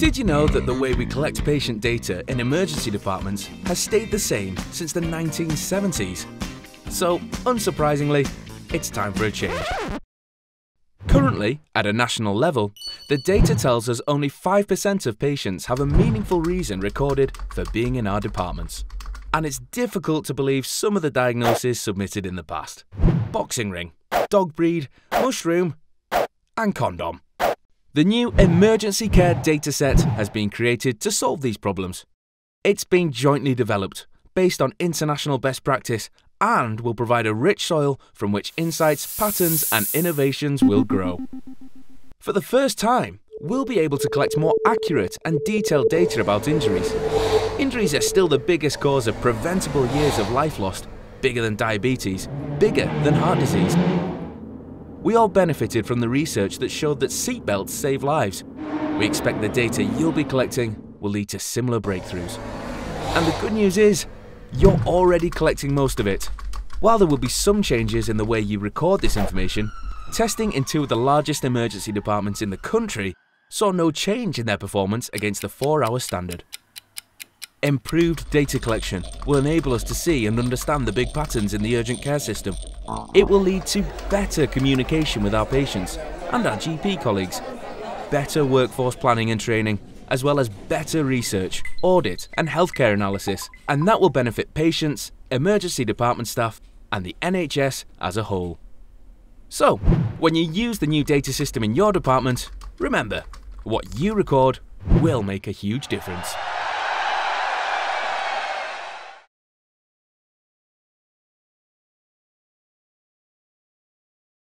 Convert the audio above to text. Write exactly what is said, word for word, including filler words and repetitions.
Did you know that the way we collect patient data in emergency departments has stayed the same since the nineteen seventies? So, unsurprisingly, it's time for a change. Currently, at a national level, the data tells us only five percent of patients have a meaningful reason recorded for being in our departments. And it's difficult to believe some of the diagnoses submitted in the past. Boxing ring, dog breed, mushroom, and condom. The new emergency care dataset has been created to solve these problems. It's been jointly developed, based on international best practice, and will provide a rich soil from which insights, patterns, and innovations will grow. For the first time, we'll be able to collect more accurate and detailed data about injuries. Injuries are still the biggest cause of preventable years of life lost, bigger than diabetes, bigger than heart disease. We all benefited from the research that showed that seatbelts save lives. We expect the data you'll be collecting will lead to similar breakthroughs. And the good news is, you're already collecting most of it. While there will be some changes in the way you record this information, testing in two of the largest emergency departments in the country saw no change in their performance against the four-hour standard. Improved data collection will enable us to see and understand the big patterns in the urgent care system. It will lead to better communication with our patients and our G P colleagues, better workforce planning and training, as well as better research, audit and healthcare analysis, and that will benefit patients, emergency department staff and the N H S as a whole. So, when you use the new data system in your department, remember, what you record will make a huge difference.